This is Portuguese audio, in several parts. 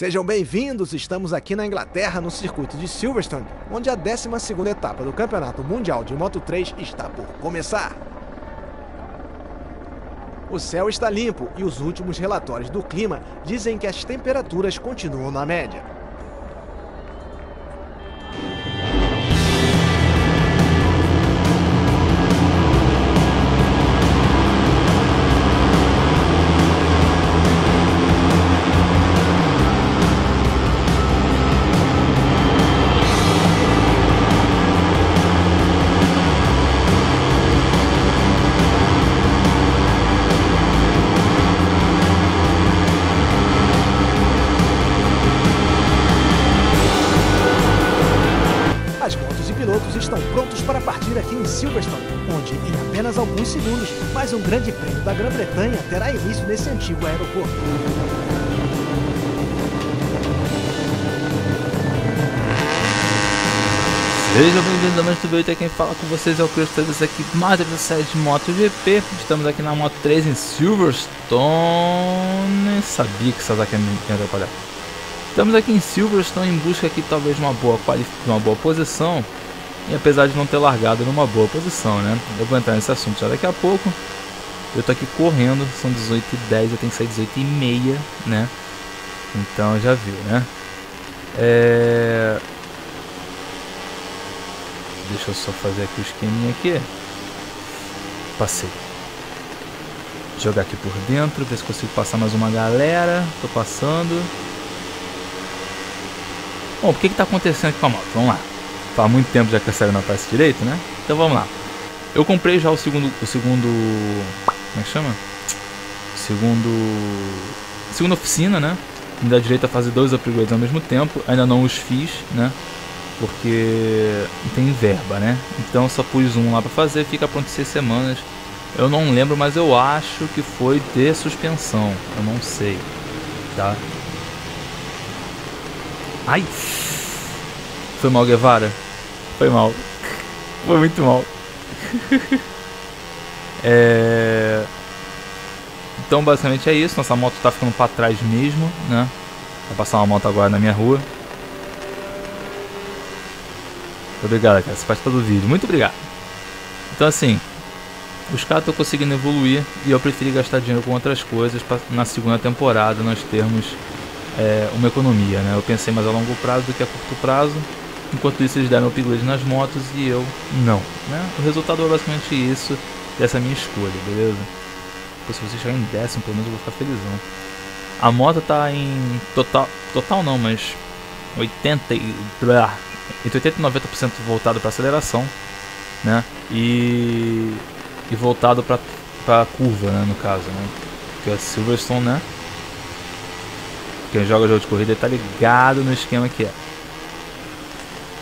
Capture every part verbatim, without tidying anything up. Sejam bem-vindos, estamos aqui na Inglaterra, no circuito de Silverstone, onde a décima segunda etapa do Campeonato Mundial de Moto três está por começar. O céu está limpo e os últimos relatórios do clima dizem que as temperaturas continuam na média. Silverstone, onde, em apenas alguns segundos, mais um grande prêmio da Grã-Bretanha terá início nesse antigo aeroporto. Sejam bem-vindos a mais um vídeo, quem fala com vocês é o Chris Trades aqui, mais uma série de MotoGP. Estamos aqui na Moto três em Silverstone. Sabia que essa daqui ia atrapalhar. Estamos aqui em Silverstone em busca aqui talvez uma boa uma boa posição. E apesar de não ter largado numa boa posição, né? Eu vou entrar nesse assunto já daqui a pouco. Eu tô aqui correndo, são dezoito e dez, eu tenho que sair dezoito e meia, né? Então já viu, né? É... Deixa eu só fazer aqui o esqueminha aqui. Passei. Jogar aqui por dentro, ver se consigo passar mais uma galera. Tô passando. Bom, o que que tá acontecendo aqui com a moto? Vamos lá. Faz muito tempo já que a série não aparece direito, né? Então vamos lá. Eu comprei já o segundo... O segundo... Como é que chama? O segundo... Segunda oficina, né? Me dá direito a fazer dois upgrades ao mesmo tempo. Ainda não os fiz, né? Porque... não tem verba, né? Então só pus um lá pra fazer. Fica pronto em seis semanas. Eu não lembro, mas eu acho que foi de suspensão. Eu não sei. Tá? Ai... Foi mal, Guevara? Foi mal. Foi muito mal. é... Então basicamente é isso. Nossa moto tá ficando pra trás mesmo, né? Vai passar uma moto agora na minha rua. Obrigado, cara. Você faz todo o vídeo. Muito obrigado. Então assim, os caras estão conseguindo evoluir e eu preferi gastar dinheiro com outras coisas pra, na segunda temporada, nós termos é, uma economia, né? Eu pensei mais a longo prazo do que a curto prazo. Enquanto isso, eles deram upgrade nas motos e eu não, né? O resultado é basicamente isso, dessa minha escolha, beleza? Pô, se você chegar em décimo, pelo menos eu vou ficar felizão. A moto tá em total... Total não, mas... oitenta e... Entre oitenta e noventa por cento voltado pra aceleração, né? E... E voltado pra, pra curva, né? No caso, né? Porque a Silverstone, né? Quem joga jogo de corrida tá ligado no esquema que é.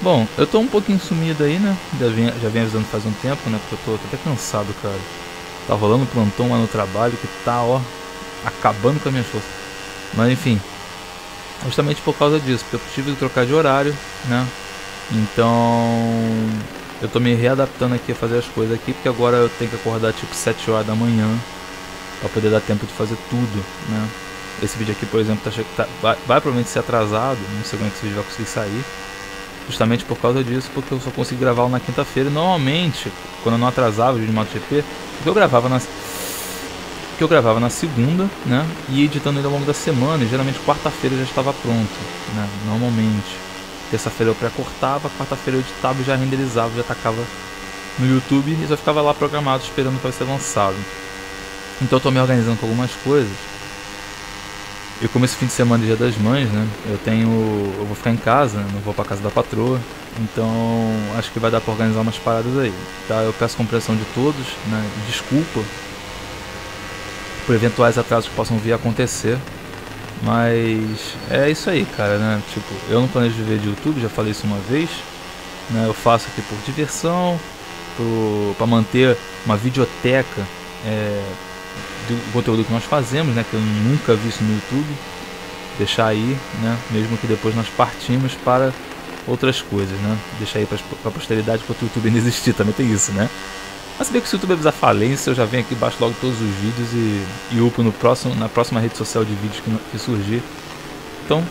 Bom, eu tô um pouquinho sumido aí, né? Já vim, já vim avisando faz um tempo, né? Porque eu tô, tô até cansado, cara. Tá rolando plantão lá no trabalho que tá, ó, acabando com a minha força. Mas, enfim, justamente por causa disso, porque eu tive que trocar de horário, né? Então, eu tô me readaptando aqui a fazer as coisas aqui, porque agora eu tenho que acordar tipo sete horas da manhã pra poder dar tempo de fazer tudo, né? Esse vídeo aqui, por exemplo, tá, tá, vai, vai provavelmente ser atrasado, não sei quando esse vídeo vai conseguir sair. Justamente por causa disso, porque eu só consegui gravá-lo na quinta-feira. Normalmente, quando eu não atrasava o vídeo de MotoGP, eu gravava na, que eu gravava na segunda, né? E editando ele ao longo da semana. E geralmente quarta-feira já estava pronto, né? Normalmente. Terça-feira eu pré-cortava, quarta-feira eu editava e já renderizava, já tacava no YouTube e só ficava lá programado esperando para ser lançado. Então eu tô me organizando com algumas coisas. E como esse fim de semana é dia das mães, né? Eu tenho... eu vou ficar em casa, não vou pra casa da patroa. Então acho que vai dar pra organizar umas paradas aí, tá? Eu peço compreensão de todos, né? Desculpa por eventuais atrasos que possam vir a acontecer. Mas é isso aí, cara, né? Tipo, eu não planejo viver de YouTube, já falei isso uma vez, né? Eu faço aqui por diversão, por, pra manter uma videoteca, é... do conteúdo que nós fazemos, né, que eu nunca vi isso no YouTube, deixar aí, né, mesmo que depois nós partimos para outras coisas, né, deixar aí para a posteridade, para o YouTube não existir, também tem isso, né. Mas se bem que se o YouTube avisar falência, eu já venho aqui, baixo logo todos os vídeos e, e upo no próximo, na próxima rede social de vídeos que, que surgir, Então,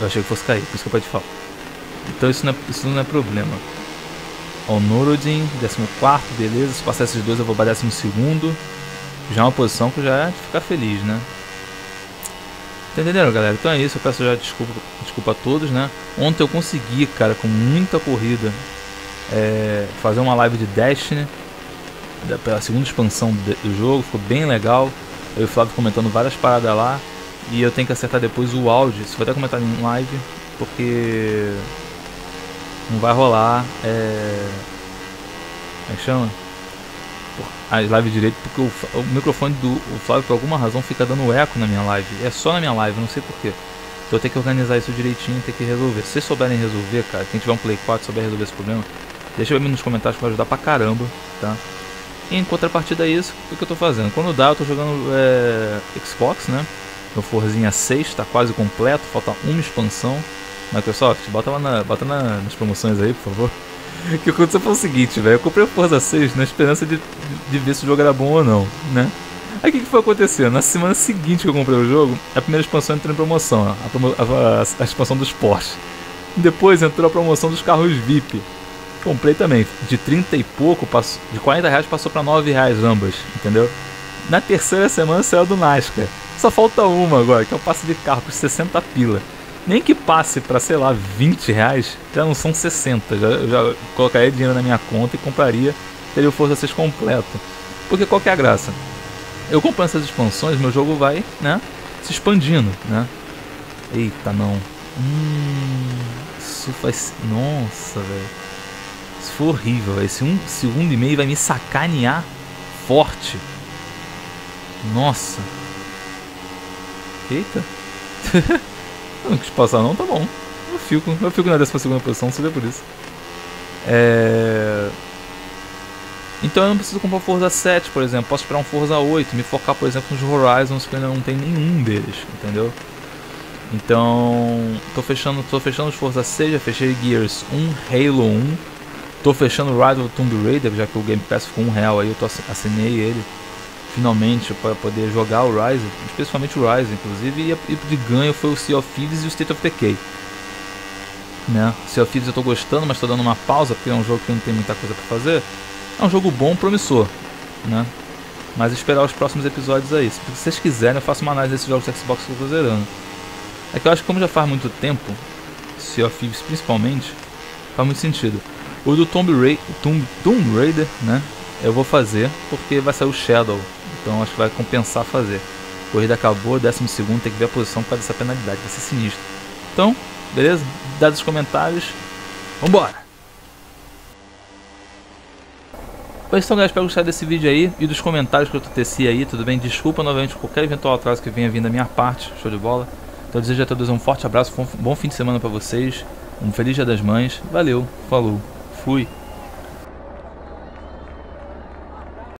eu achei que fosse cair, por isso que eu parei de falar. Então isso não é, isso não é problema. Onorodin, décimo quarto, beleza. Se passar esses dois eu vou para décimo segundo. Já é uma posição que já é de ficar feliz, né? Entenderam, galera? Então é isso, eu peço já desculpa, desculpa a todos, né? Ontem eu consegui, cara, com muita corrida, é, fazer uma live de Destiny, da, pela segunda expansão do, do jogo, ficou bem legal. Eu e o Flávio comentando várias paradas lá. E eu tenho que acertar depois o áudio, isso vou até comentar em live, porque não vai rolar, é... como é que chama? As lives direito, porque o, o microfone do o Flávio por alguma razão fica dando eco na minha live. É só na minha live, não sei porquê. Então eu tenho que organizar isso direitinho, tem que resolver. Se vocês souberem resolver, cara, quem tiver um Play quatro souber resolver esse problema, deixa eu ver nos comentários que vai ajudar pra caramba, tá? E em contrapartida a isso, o que eu tô fazendo? Quando dá, eu tô jogando é, Xbox, né? Meu Forzinha seis tá quase completo, falta uma expansão. Microsoft, bota lá na, bota na, nas promoções aí, por favor. Que aconteceu foi o seguinte, velho, eu comprei o Forza seis na esperança de, de, de ver se o jogo era bom ou não, né? Aí o que, que foi acontecendo? Na semana seguinte que eu comprei o jogo, a primeira expansão entrou em promoção, a, promo, a, a, a expansão dos Porsche. Depois entrou a promoção dos carros V I P. Comprei também, de trinta e pouco, passou, de quarenta reais passou pra nove reais ambas, entendeu? Na terceira semana saiu do NASCAR. Só falta uma agora, que é o passe de carro por sessenta pila. Nem que passe para, sei lá, vinte reais, já não são sessenta, já, eu já colocaria dinheiro na minha conta e compraria, teria o Forza seis completo. Porque qual que é a graça? Eu comprando essas expansões, meu jogo vai, né, se expandindo, né. Eita, não. Hum, isso faz... Nossa, velho. Isso foi horrível, véio. Esse um segundo e meio vai me sacanear forte. Nossa. Eita. Não quis passar não, tá bom. Eu fico, eu fico na décima segunda posição, não sei por isso. É... Então eu não preciso comprar o Forza sete, por exemplo. Posso esperar um Forza oito, me focar, por exemplo, nos Horizons, que ainda não tem nenhum deles, entendeu? Então... Tô fechando, tô fechando os Forza seis, já fechei Gears um, Halo um. Tô fechando o Ride of Tomb Raider, já que o Game Pass ficou um real aí, eu tô, assinei ele. Finalmente para poder jogar o Rise, especialmente o Rise, inclusive, e, e de ganho foi o Sea of Thieves e o State of Decay, né? O Sea of Thieves eu estou gostando, mas estou dando uma pausa porque é um jogo que não tem muita coisa para fazer. É um jogo bom, promissor, né? Mas esperar os próximos episódios aí. Se vocês quiserem, eu faço uma análise desses jogos do Xbox que eu estou zerando. É que eu acho que como já faz muito tempo, Sea of Thieves principalmente, faz muito sentido. O do Tomb Raider, Tomb, Tomb Raider, né? Eu vou fazer porque vai sair o Shadow. Então acho que vai compensar fazer. Corrida acabou, décimo segundo, tem que ver a posição para essa penalidade, vai ser sinistro. Então, beleza? Dados os comentários, vambora! Pois então, galera, espero que gostaram desse vídeo aí e dos comentários que eu teci aí, tudo bem? Desculpa novamente qualquer eventual atraso que venha vindo da minha parte, show de bola. Então eu desejo a todos um forte abraço, um bom fim de semana para vocês, um feliz Dia das Mães, valeu, falou, fui!